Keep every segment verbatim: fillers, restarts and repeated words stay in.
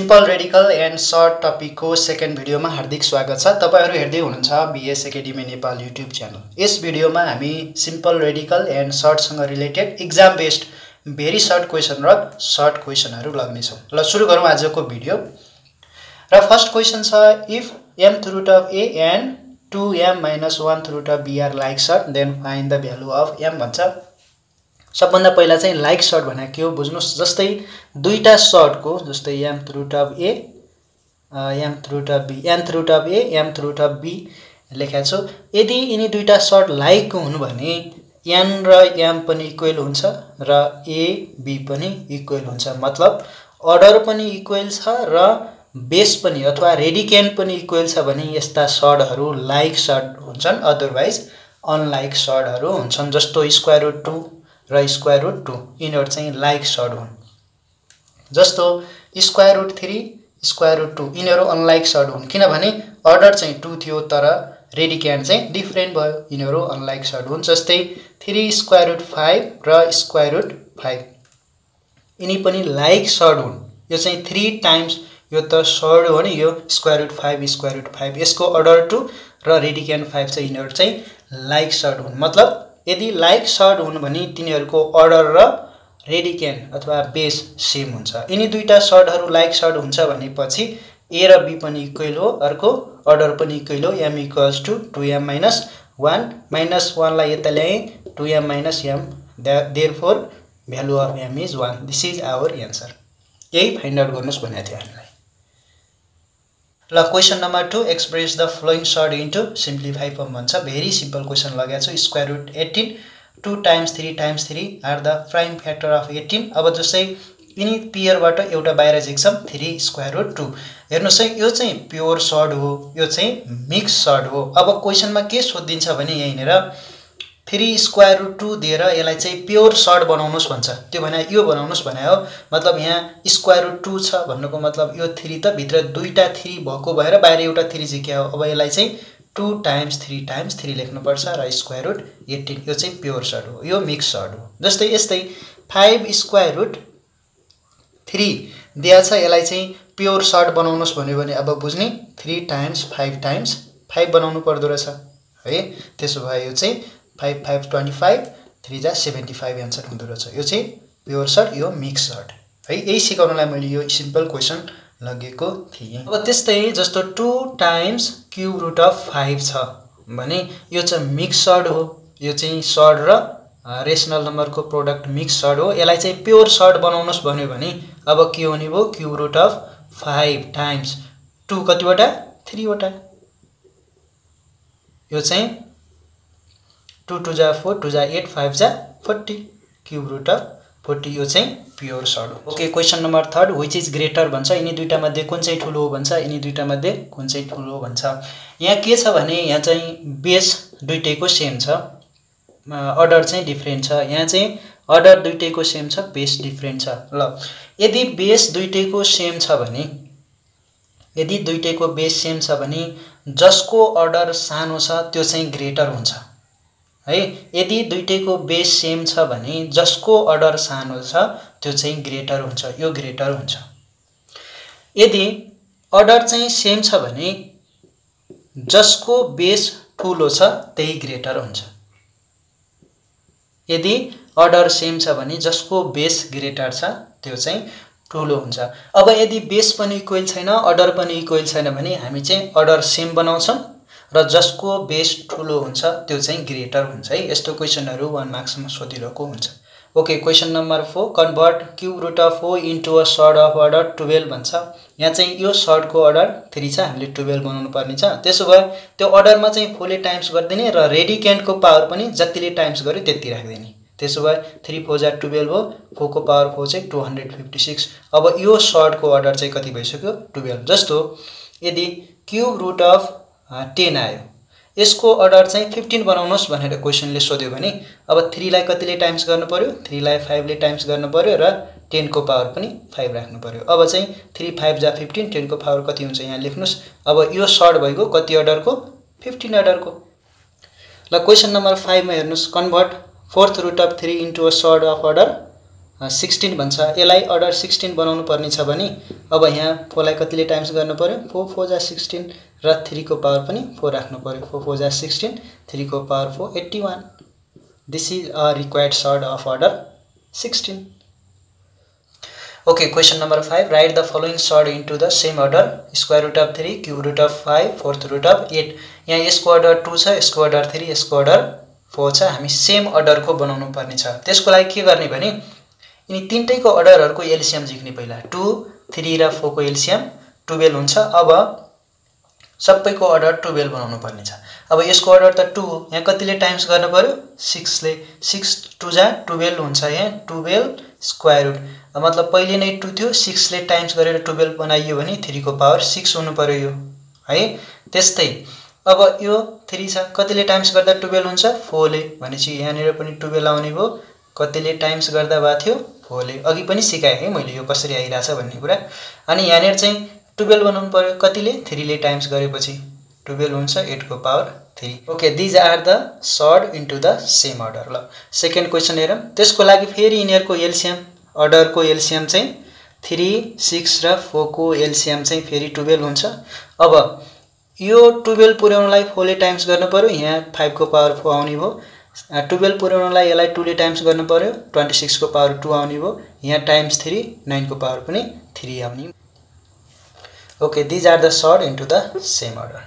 Simple radical and surd topic को second video में हार्दिक स्वागत है। तपाईहरु हेर्दै हुनुहुन्छ BS academy Nepal YouTube channel. इस भिडियो में हमी सिम्पल रेडिकल एंड सर्टसँग related exam based very surd question र सर्ट क्वेसनहरु लाग्ने छौं। ल सुरु गरौं आजको भिडियो। र फर्स्ट क्वेसन छ, if m थ्रुट of a and two M minus one root of b are like surd then find the value of m भन्छ। सबभन्दा पहिला चाहिँ लाइक सर्ट भनेको के हो बुझ्नुस्। जस्तै दुईटा सर्टको जस्तै M थ्रुट of A M थ्रुट of B M थ्रुट of A M थ्रुट of B लेखेको छु। यदि यिनी दुईटा सर्ट लाइकको हुनु भने एन र एम पनि इक्वल हुन्छ र ए बी पनि इक्वल हुन्छ। मतलब अर्डर पनि इक्वल छ र बेस पनि अथवा रेडिकेन्ट पनि इक्वल छ भने यस्ता सर्टहरू लाइक सर्ट हुन्छन्, अदरवाइज अनलाइक सर्टहरू हुन्छन्। जस्तो स्क्वायर रुट टू र स्क्वायर रुट टू यिनीहरू चाहिँ लाइक सर्ट हुन्। जस्तो square root three square root two यिनीहरू अनलाइक सर्ट हुन्, किनभने अर्डर चाहिँ टू थियो तर रेडिकेन्ट चाहिँ डिफ्रेन्ट भयो, यिनीहरू अनलाइक सर्ट हुन्। जस्तै थ्री स्क्वायर रुट फाइभ र स्क्वायर रुट फाइभ यिनी पनि लाइक सर्ट हुन्। यो चाहिँ थ्री टाइम्स यो त सर्ट हो नि, यो square root five square root five यसको अर्डर टू र रेडिकेन्ट फाइभ चाहिँ यिनीहरू चाहिँ लाइक सर्ट हुन्। मतलब यदि लाइक सर्ट हुनु भने तिनीहरुको अर्डर र रेडिकेन्ट अथवा बेस सेम हुन्छ। यिनी दुईटा सर्टहरु लाइक सर्ट हुन्छ भनेपछि ए र बी पनि इक्वल हो, अर्को अर्डर पनि इक्वल हो। m equals to two M minus one minus one लाई यता ल्याए two M minus M therefore value of m is one. This is our answer. यही फाइन्ड आउट गर्नुस् भनेको थियो हामीलाई। ल question number two, express the following surd into सीम्प्लिफाई form भन्छ। भेरी सीम्पल क्वेसन लगाएको छु। Square root eighteen two times three times three are the prime factor of eighteen. अब जस्तै यिनी पेयरबाट एउटा बाहिर झिक्छौँ थ्री स्क्वायर रुट टू। हेर्नुस् है, यो चाहिँ प्योर सर्ट हो, यो चाहिँ मिक्स सर्ट हो। अब क्वेसनमा के सोधिन्छ भने यहीँनिर थ्री स्क्वायर रुट टू दिएर यसलाई चाहिँ प्योर सर्ट बनाउनुस् भन्छ। त्यो भने यो बनाउनुस् भने हो। मतलब यहाँ स्क्वायर रुट टू छ भन्नुको मतलब यो थ्री त भित्र दुईटा थ्री भएको भएर बाहिर एउटा थ्री झिक्या हो। अब यसलाई चाहिँ two times three times three लेख्नुपर्छ र स्क्वायर रुट एट्टिन यो चाहिँ प्योर सर्ट हो, यो मिक्स सर्ट हो। जस्तै यस्तै फाइभ स्क्वायर रुट थ्री दिया छ, यसलाई चाहिँ प्योर सर्ट बनाउनुहोस् भन्यो भने अब बुझ्ने three times five times five बनाउनु पर्दो रहेछ है। त्यसो भए यो चाहिँ five five twenty five three जा सेवेन्टी फाइभ एंसर होद। यो प्योर सर्ट, यो मिक्स सर्ट हई। यही सीखना मैं ये सीम्पल क्वेश्चन लगे थे। अब तस्त जस्तों two times cube root of five छ मिक्स सर्ट हो, यो सर्ट र रेशनल नंबर को प्रोडक्ट मिक्स सर्ट हो। इस प्योर सर्ट बनाउनुस् भन्यो भने अब के होने वो cube root of five times two कतिवटा थ्रीवटा, यो टू टू जा फोर टू जा एट फाइव जा forty cube root of forty यो प्योर सर्ट हो। Okay question number third, which is greater भन्छ। यिनी दुईटा मध्ये कुन चाहिँ ठूलो हो भन्छ। यिनी दुईटा मध्ये कुन चाहिँ ठूलो हो भन्छ। यहाँ के छ भने यहाँ चाहिँ बेस दुईटैको सेम छ, अर्डर चाहिँ डिफरेन्ट छ। यहाँ चाहिँ अर्डर दुईटैको सेम छ, बेस डिफरेन्ट छ। ल यदि बेस दुईटैको सेम छ भने यदि दुईटैको बेस सेम छ भने जसको अर्डर सानो छ त्यो चाहिँ ग्रेटर हुन्छ है। यदि दुईटैको बेस सेम छ भने जसको अर्डर सानो छ त्यो चाहिँ ग्रेटर हुन्छ, यो ग्रेटर हुन्छ। यदि अर्डर चाहिँ सेम छ भने जसको बेस ठूलो छ त्यही ग्रेटर हुन्छ। यदि अर्डर सेम छ भने जसको बेस ग्रेटर छ त्यो चाहिँ ठूलो हुन्छ। अब यदि बेस पनि इक्वल छैन अर्डर पनि इक्वल छैन भने हामी चाहिँ अर्डर सेम बनाउँछौँ र जसको बेस ठूलो हुन्छ त्यो चाहिँ ग्रेटर हुन्छ है। यस्तो क्वेसनहरु वन मार्क्समा सोधिरहेको हुन्छ। Okay question number four, convert cube root of four into a surd of order twelve भन्छ। यहाँ चाहिँ यो सर्टको अर्डर थ्री छ, हामीले ट्वेल्भ बनाउनु पर्ने छ। त्यसो भए त्यो अर्डरमा चाहिँ फोरले टाइम्स गर्दिने र रेडिकेन्टको पावर पनि जतिले टाइम्स गर्यो त्यति राख्दिने। त्यसो भए थ्री फोर जा ट्वेल्भ हो, फोर को पावर फोर चाहिँ टू हंड्रेड फिफ्टी सिक्स। अब यो सर्टको अर्डर चाहिँ कति भइसक्यो ट्वेल्भ। जस्तो यदि क्यूब रुट अफ टेन आयो, यसको अर्डर चाहिँ फिफ्टीन बनाउनुस् भनेर क्वेसनले सोध्यो भने अब थ्री लाई कतिले टाइम्स गर्नु पर्यो, थ्री लाई फाइभ ले टाइम्स गर्नु पर्यो र टेन को पावर पनि फाइभ राख्नु पर्यो। अब चाहिँ थ्री फाइभ जा फिफ्टीन, टेन को पावर कति हुन्छ यहाँ लेख्नुस्। अब यो सर्ट भइगयो कति अर्डरको, फिफ्टीन अर्डरको। ल क्वेसन नंबर फाइव में हेर्नुस्, convert fourth root of three into a surd of order sixteen भन्छ यसलाई अर्डर सिक्सटीन बनाउनु पर्ने छ भने अब यहाँ फोर लाई कतिले टाइम्स गर्नु पर्यो फोर फोर जा सिक्सटीन र थ्री को पावर पनि फोर राख्नु पर्यो फोर फोर जा सिक्सटीन थ्री को power four eighty one. This is a required surd of order sixteen. Okay question number five. Write the following surd into the same order square root of three cube root of five fourth root of eight. यहाँ यसको order two छ यसको order three यसको order four छ. हामी same order को बनाउनु पर्ने छ. त्यसको लागि के गर्ने भने यिनी तीनटैको अर्डरहरुको एलसीएम झिक्ने पहिला टू थ्री र फोर को एलसीएम ट्वेल्व हुन्छ. अब सबैको अर्डर ट्वेल्व बनाउनु पर्ने छ. अब यसको अर्डर त टू हो यहाँ कतिले टाइम्स गर्नु पर्यो सिक्स ले. सिक्स टू जा ट्वेल्व हुन्छ. यहाँ ट्वेल्व स्क्वायर रूट मतलब पहिले नै टू थियो सिक्स ले टाइम्स गरेर ट्वेल्व बनाइयो भने थ्री को पावर सिक्स हुनु पर्यो यो है. त्यस्तै अब यो थ्री छ कतिले टाइम्स गर्दा ट्वेल्व हुन्छ फोर ले भनेपछि यहाँ नेर पनि ट्वेल्व आउने भो. कतिले टाइम्स गर्दा भा थियो फोले. अघि पनि सिकाए है मैले यो कसरी आइराछ भन्ने कुरा. अनि यानेर चाहिँ ट्वेल्व बनाउनु पर्यो कतिले थ्री ले टाइम्स गरेपछि ट्वेल्व हुन्छ एट को power three. Okay these are the surd into the same order. ल सेकेन्ड क्वेशन हेरौं. त्यसको लागि फेरि यिनीहरुको एलसीएम अर्डर को एलसीएम चाहिँ थ्री सिक्स र फोर को एलसीएम चाहिँ फेरि ट्वेल्व हुन्छ. अब यो ट्वेल्व पुर्याउनलाई फोर ले टाइम्स गर्नु पर्यो यहाँ फाइव को पावर फोर आउने भो. ट्वेल्व पुर्याउनलाई यसलाई टू ले टाइम्स गर्नु पर्यो ट्वेन्टी सिक्स को पावर टू आउने भो. यहाँ टाइम्स थ्री नाइन को पावर पनि थ्री आउने. Okay these are the surd into the same order.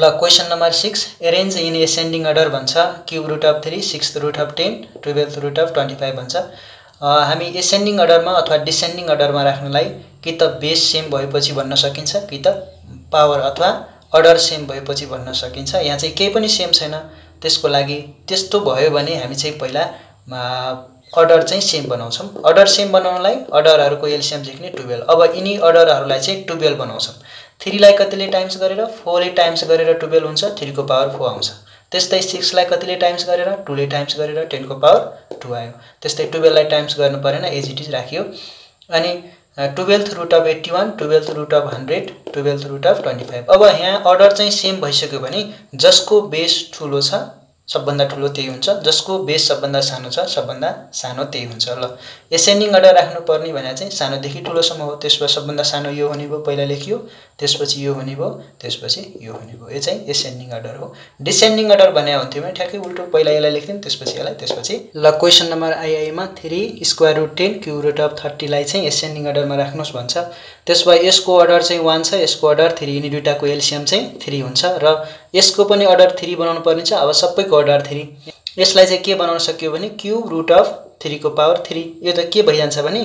ल question number six. Arrange in ascending order भन्छ cube root of three sixth root of ten twelfth root of twenty five भन्छ. हामी ascending order में अथवा descending order में राख्नलाई कि त बेस सेम भएपछि भन्न सकिन्छ कि त पावर अथवा अर्डर सेम भएपछि भन्न सकिन्छ. यहाँ चाहिँ केही पनि सेम छैन त्यसको लागि त्यस्तो भयो भने हामी चाहिँ पहिला अर्डर चाहिँ सेम बनाउँछौं. अर्डर सेम बनाउनलाई अर्डरहरुको एलसीएम झिक्ने ट्वेल्व. अब यिनी अर्डरहरुलाई चाहिँ ट्वेल्व बनाउँछौं. थ्री लाई कतिले टाइम्स गरेर फोर ले टाइम्स गरेर ट्वेल्व हुन्छ थ्री को पावर फोर आउँछ. त्यस्तै सिक्स लाई कतिले टाइम्स गरेर टू ले टाइम्स गरेर टेन को पावर टू आयो. त्यस्तै ट्वेल्व लाई टाइम्स गर्नु परेन एज इट इज राखियो. अनि twelfth root of eighty one twelfth root of hundred twelfth root of twenty five. अब यहाँ अर्डर चाहिँ सेम भइसक्यो भने जसको बेस ठूलो छ सबभन्दा ठूलो त्यही हुन्छ जसको बेस सबभन्दा सानो छ सबभन्दा सानो त्यही हुन्छ. ल एसेंडिंग अर्डर राख्नुपर्ने भने चाहिँ सानोदेखि ठूलोसम्म हो. त्यसपछि सबभन्दा सानो यो हुने भयो पहिला लेखियो त्यसपछि यो हुने भयो त्यसपछि यो हुने भयो. यो चाहिँ एसेंडिंग अर्डर हो. डिसेंडिंग अर्डर भने हुन्थ्यो भने ठ्याक्कै उल्टो पहिला यसलाई लेख्थ्यौं त्यसपछि यसलाई त्यसपछि. ल क्वेशन नम्बर आई मा three square root ten cube root of thirty लाई चाहिँ एसेंडिंग अर्डरमा राख्नुस् भन्छ. त्यसपछि यसको अर्डर चाहिँ वन छ यसको अर्डर थ्री यिनी दुईटाको एलसीएम चाहिँ थ्री हुन्छ र यसको पनि अर्डर थ्री बनाउनु पर्ने छ. अब सबैको अर्डर थ्री यसलाई चाहिँ के बनाउन सकियो भने क्यूब रूट अफ थ्री को पावर थ्री. यो त के भइजान्छ भने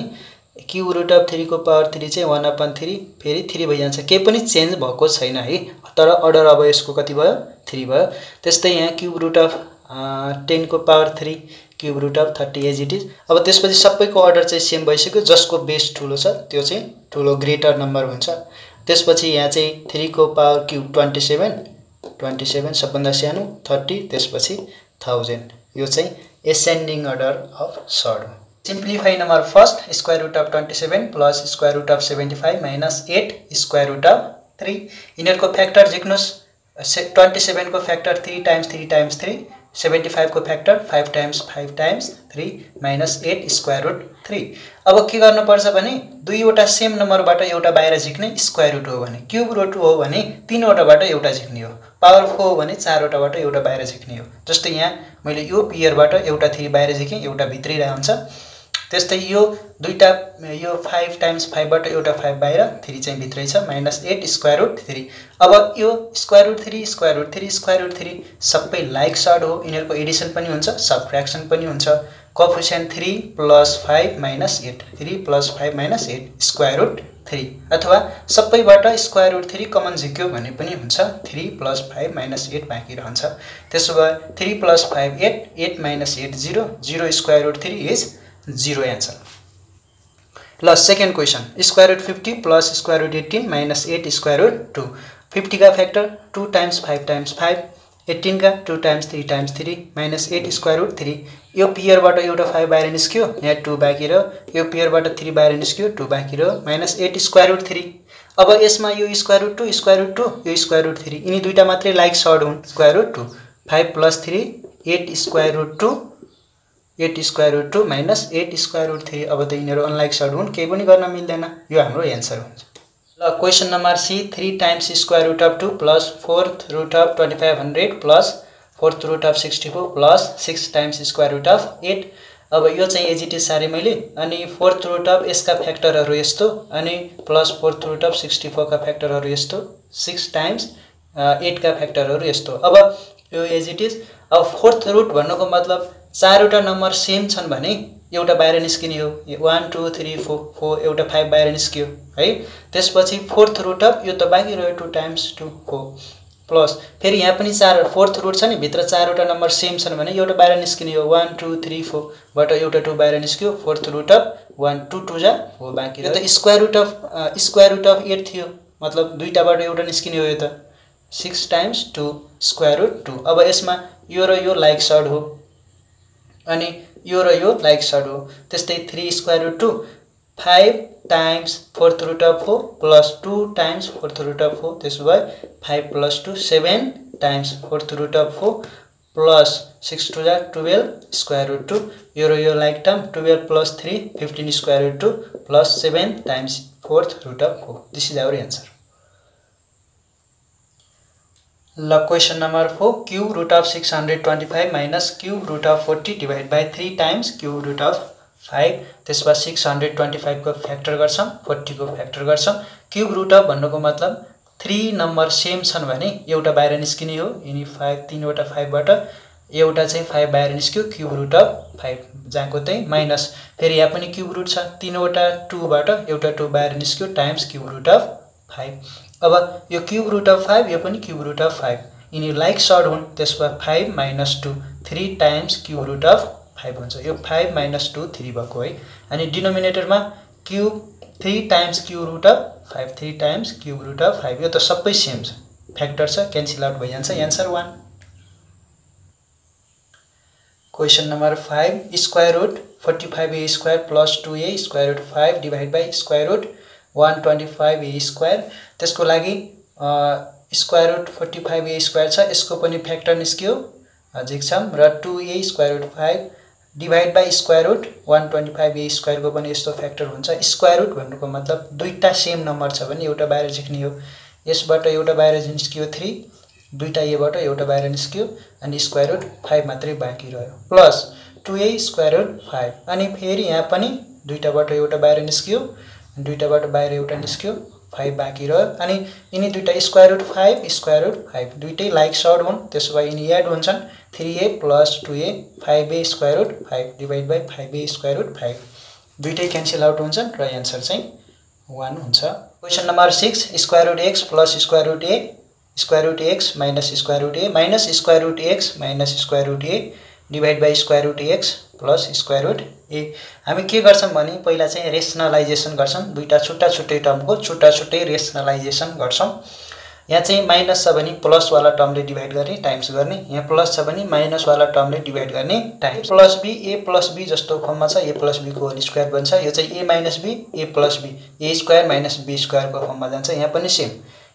क्यूब रूट अफ थ्री को पावर थ्री चाहिँ वन अपन थ्री फेरि थ्री भइजान्छ. केही पनि चेन्ज भएको छैन है तर अर्डर अब यसको कति भयो थ्री भयो. त्यस्तै यहाँ क्यूब रूट अफ टेन को power three cube root of thirty as it is. अब त्यसपछि सबैको अर्डर चाहिँ सेम भइसक्यो जसको बेस ठूलो छ त्यो चाहिँ ठूलो ग्रेटर नम्बर हुन्छ. त्यसपछि यहाँ चाहिँ थ्री को power cube twenty seven twenty seven सबभन्दा सानो थर्टी त्यसपछि थाउजेंड. यो चाहिँ ascending order of surd. Simplify number first square root of twenty seven plus square root of seventy five minus eight square root of three. यिनीहरुको factor झिक्नुस्. Twenty seven को factor three times three times three seventy five को factor five times five times three minus eight square root three. अब के गर्नुपर्छ भने दुईवटा same नम्बरबाट एउटा बाहिर झिक्ने स्क्वायर रूट हो भने क्यूब रूट हो भने तीनवटाबाट एउटा झिक्ने हो. पावर फोर हो भने चारवटाबाट एउटा बाहिर झिक्ने हो. जस्तै यहाँ मैले यो पेयरबाट एउटा थ्री बाहिर झिकेँ एउटा भित्रै रहन्छ. त्यस्तै यो दुईटा यो फाइभ टाइम्स फाइभबाट एउटा फाइभ बाहिर थ्री चाहिँ भित्रै छ minus eight square root three. अब यो square root three square root three square root three सबै लाइक सर्ड हो. यिनीहरूको एडिसन पनि हुन्छ सबट्र्याक्सन पनि हुन्छ. Coefficient three plus five minus eight three plus five minus eight square root three अथवा सबैबाट स्क्वायर रूट थ्री कमन झिक्यो भने पनि हुन्छ. Three plus five minus eight बाँकी रहन्छ. त्यसो भए three plus five eight eight minus at zero zero square root three is zero answer. ल second question square root fifty plus square root eighteen minus eight square root two. Fifty का factor two times five times five eighteen का two times three times three minus eight square root three. यो पेयरबाट एउटा five बाहिर निस्क्यो यहाँ two बाँकी रह्यो. यो पेयरबाट थ्री बाहिर निस्क्यो टू बाँकी रह्यो minus eight square root three. अब यसमा यो square root two square root two यो स्क्वायर रूट थ्री यिनी दुईटा मात्रै लाइक सर्ड हुन्. Square root two five plus three eight square root two eight square root two minus eight square root three. अब तो यिनीहरु अनलाइक सर्ड हुन्, केही पनि गर्न मिल्दैन, यो हाम्रो एन्सर हुन्छ। ल question number C, three times square root of two plus fourth root of twenty five hundred plus fourth root of sixty four plus six times square root of eight. अब यो चाहिँ एजिटी सारे मैले, अनि फोर्थ रुट अफ यसका फ्याक्टरहरु यस्तो, अनि plus fourth root of sixty four का फ्याक्टरहरु यस्तो, सिक्स टाइम्स एट का फ्याक्टरहरु यस्तो। अब यो एजिटिज। अब फोर्थ रुट भन्नुको मतलब चारवटा नम्बर सेम छन् भने एउटा बाहिर निस्किने हो, one two three four four एउटा फाइव बाहिर निस्कियो है। त्यसपछि फोर्थ रुट अफ यो त बाँकी रह्यो two times two four plus, फेरि यहाँ पनि चार फोर्थ रुट छ नि, भित्र चारवटा नम्बर सेम छन् भने एउटा बाहिर निस्किने हो, वन टू थ्री फोरबाट एउटा टू बाहिर निस्क्यो, fourth root of one two two जा हो बाँकी रह्यो। त square root of square root of eight थियो, मतलब दुईटाबाट एउटा निस्किने हो, यो त six times two square root two. अब यसमा यो र यो लाइक सर्ड हो, अनि यो र यो लाइक सर्ड हो। त्यस्तै three square root two five times fourth root of four plus two times fourth root of four, त्यसो भए five plus two seven times fourth root of four plus six two जा twelve square root two, यो र यो like term twelve plus three fifteen square root two plus seven times fourth root of four. This is our answer. ल question number four, cube root of six hundred twenty five minus cube root of forty divide by three times cube root of five. त्यसमा six hundred twenty five को factor गर्छौं, forty को factor गर्छौं। Cube root of भन्नुको मतलब three number same छन् भने एउटा बाहिर निस्किने हो, यिनी फाइव तीनवटा फाइवबाट एउटा चाहिँ फाइव बाहिर निस्क्यो, क्यूब रुट अफ फाइव जहाँको त्यही माइनस, फेरि यहाँ पनि क्यूब रुट छ, तीनवटा टूबाट एउटा टू बाहिर निस्क्यो times cube root of five. अब यो क्यूब रुट अफ फाइव, यो पनि क्यूब रुट अफ फाइव, यिनी लाइक सर्ड हुन्, त्यसमा five minus two three times cube root of five हुन्छ, यो फाइव माइनस टू थ्री भएको है। अनि डिनोमिनेटरमा cube three times cube root of five, three times cube root of five, यो त सबै सेम छ, फ्याक्टर छ, क्यान्सल आउट भइजान्छ, answer one. Question number five, square root forty five a square plus two a square root five divide by square root one twenty five a square. त्यसको लागि square root forty five a square छ, यसको पनि factor निस्क्यो झिक्छम, र two a square root five divide by square root one twenty five a स्क्वायरको पनि यस्तो फ्याक्टर हुन्छ। स्क्वायर रुट भन्नुको मतलब दुईटा सेम नम्बर छ भने एउटा बाहिर झिक्ने हो, यसबाट एउटा बाहिर निस्कियो थ्री, दुईटा एबाट एउटा बाहिर निस्कियो, अनि स्क्वायर रुट फाइभ मात्रै बाँकी रह्यो plus two a square root five. अनि फेरि यहाँ पनि दुईटाबाट एउटा बाहिर निस्कियो, दुईटाबाट बाहिर एउटा निस्क्यो, फाइभ बाँकी रह्यो। अनि यिनी दुईटा square root five square root five दुईटै लाइक सर्ड हुन्, त्यसो भए यिनी एड हुन्छन्, three a plus two a five a square root five divide by five a square root five, दुईटै क्यान्सल आउट हुन्छन् र एन्सर चाहिँ वान हुन्छ। Question number six, square root x plus square root a square root x minus square root a minus square root x minus square root A divide by square root x plus square root a. हामी के गर्छौं भने पहिला चाहिँ rationalisation गर्छौं, दुईटा छुट्टा छुट्टै टर्मको छुट्टा छुट्टै रेसनलाइजेसन गर्छौं। यहाँ चाहिँ माइनस छ भने प्लसवाला टर्मले डिभाइड गर्ने टाइम्स गर्ने, यहाँ प्लस छ भने माइनसवाला टर्मले डिभाइड गर्ने times. Plus be A plus be जस्तो फर्ममा छ, ए प्लस बी को होल स्क्वायर बन्छ, यो चाहिँ ए minus be A plus be A square minus be स्क्वायरको फर्ममा जान्छ। यहाँ पनि same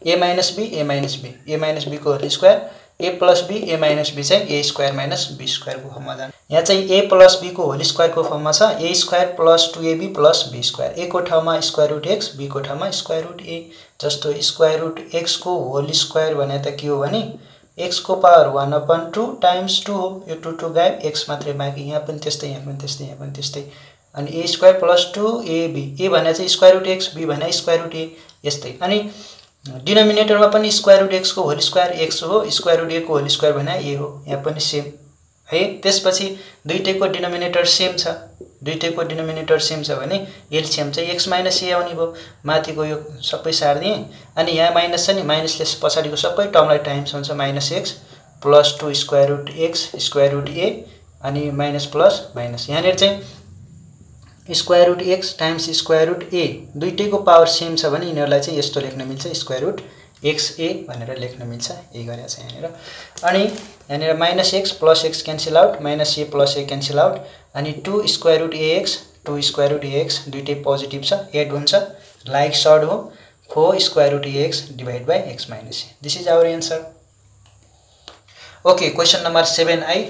A minus be A minus be A minus be को whole square A plus be A minus be चाहिँ ए स्क्वायर माइनस बी स्क्वायरको फर्ममा जान्छ। यहाँ चाहिँ ए प्लस बी को होल स्क्वायरको फर्ममा छ, A square plus two AB plus B square, A को ठाउँमा स्क्वायर रुट एक्स, बी को ठाउँमा स्क्वायर रुट ए। जस्तो स्क्वायर रुट एक्स को होल स्क्वायर भने त के हो भने एक्स को power one upon two times two हो, यो टू टू गायब, एक्स मात्रै बाँकी, यहाँ पनि त्यस्तै यहाँ पनि त्यस्तै यहाँ पनि त्यस्तै। अनि A square plus two AB, A भने चाहिँ स्क्वायर रुट एक्स, बी भने स्क्वायर रुट ए, यस्तै। अनि डिनोमिनेटरमा पनि स्क्वायर रुट एक्स को होल स्क्वायर एक्स हो, स्क्वायर रुट ए को होल स्क्वायर भने ए हो, यहाँ पनि सेम है। त्यसपछि दुईटैको डिनोमिनेटर सेम छ, दुईटैको डिनोमिनेटर सेम छ भने एलसीएम चाहिँ एक्स माइनस ए आउने भयो, माथिको यो सबै सार्दिएँ। अनि यहाँ माइनस छ नि, माइनसले पछाडिको सबै टर्मलाई टाइम्स हुन्छ, minus X plus two square root X square root A, अनि माइनस प्लस माइनस, यहाँनिर चाहिँ square root X times square root A, दुईटैको पावर सेम छ भने यिनीहरूलाई चाहिँ यस्तो लेख्न मिल्छ, स्क्वायर रुट एक्स ए भनेर लेख्न मिल्छ, ए गरेको छ यहाँनिर। अनि यहाँनिर minus X plus X cancel out, minus A plus A cancel out, अनि two square root A X two square root A X दुईटै पोजिटिभ छ, एड हुन्छ, लाइक सर्ड हो, four square root A X divide by X minus A. This is our answer. Okay, question number seven I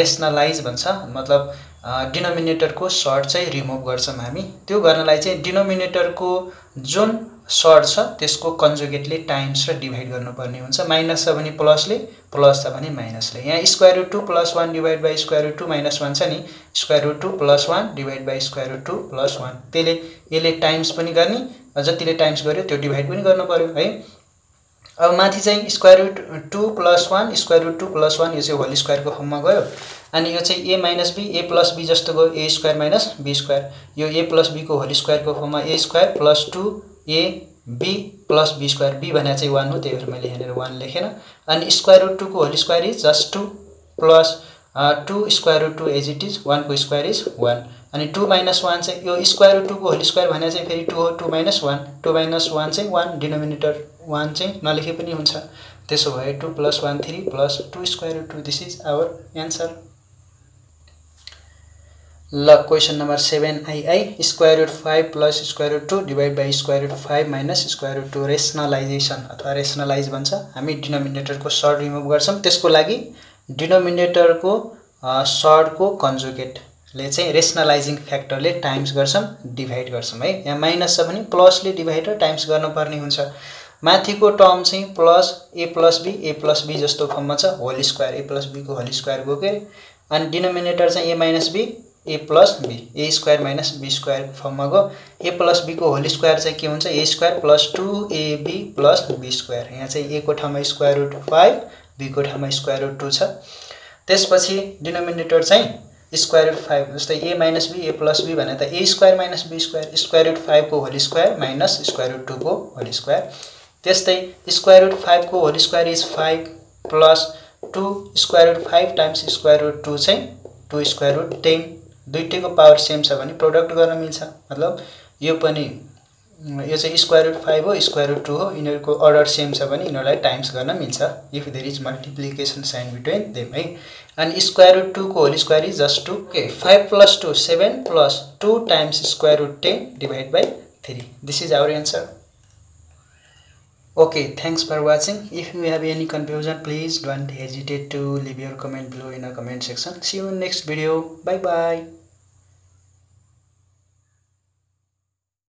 rationalize भन्छ, मतलब denominator को short चाहिँ remove गर्छौं हामी। त्यो गर्नलाई चाहिँ डिनोमिनेटर को जुन सर्ट छ त्यसको कन्जुगेटले टाइम्स र डिवाइड गर्नुपर्ने हुन्छ। माइनस छ भने प्लसले, प्लस छ भने माइनसले। यहाँ square root two plus one divide by square root two minus one छ नि, square root two plus one divide by square root two plus one. त्यसले यसले टाइम्स पनि गर्ने, जतिले टाइम्स गर्यो त्यो डिवाइड पनि गर्नुपर्यो है। अब माथि चाहिँ square root two plus one, square root two plus one, यो होल स्क्वायर को फर्ममा गयो। अनि यो चाहिँ ए minus be, A plus be जस्तो गयो, A square minus B square. यो ए प्लस बी को होल स्क्वायर को फर्ममा A square plus two A B plus B square. B भने चाहिँ वन हो, त्यही भएर मैले यहाँनिर वन लेखेन। अनि स्क्वायर रुट टू को whole square is just two plus two square root two as it is, one को स्क्वायर इज वन। अनि टू माइनस वन चाहिँ यो स्क्वायर रुट टू को होल स्क्वायर भने चाहिँ फेरि टू हो, two minus one, two minus one चाहिँ वन, डिनोमिनेटर वन चाहिँ नलेखे पनि हुन्छ। त्यसो भए two plus one three plus two square root two. This is our answer. ल question number seven I I square root five plus square root two divide by square root five minus square root two rationalization अथवा rationalize भन्छ। हामी denominator को short remove गर्छौं, त्यसको लागि denominator को short को कन्जुगेट ले चाहिँ रेसनलाइजिङ फ्याक्टरले टाइम्स गर्छौं, डिवाइड गर्छौं है। यहाँ माइनस छ भने प्लसले डिवाइड र टाइम्स गर्नुपर्ने हुन्छ। माथिको टर्म चाहिँ plus A plus be, A plus be जस्तो फर्ममा छ, whole square A plus be को होल स्क्वायर गयो के। अनि डिनोमिनेटर चाहिँ ए minus be, A plus be, A square minus B square फर्ममा गयो। ए प्लस बी को होल स्क्वायर चाहिँ के हुन्छ, A square plus two A B plus B square. यहाँ चाहिँ ए को ठाउँमा स्क्वायर रुट फाइभ, बी को ठाउँमा स्क्वायर रुट टू छ। त्यसपछि डिनोमिनेटर चाहिँ स्क्वायर रुट फाइव, जस्तै A minus be, A plus B भने त A square minus B square, square root five को whole square minus square root two को होल स्क्वायर। त्यस्तै स्क्वायर रुट फाइव को whole square is five plus two square root five times square root two चाहिँ two square root ten. दुईटैको power same छ भने product गर्न मिल्छ, मतलब यो पनि यो चाहिँ स्क्वायर रुट फाइव हो, स्क्वायर रुट टू हो, यिनीहरूको अर्डर सेम छ भने यिनीहरूलाई टाइम्स गर्न मिल्छ if there is multiplication sign between them है। अनि स्क्वायर रुट टू को whole square is just two के, five plus two seven plus two times square root ten divide by three. This is our answer. Okay, thanks for watching. If you have any confusion please don't hesitate to leave your comment below in a comment section. See you next video. Bye by.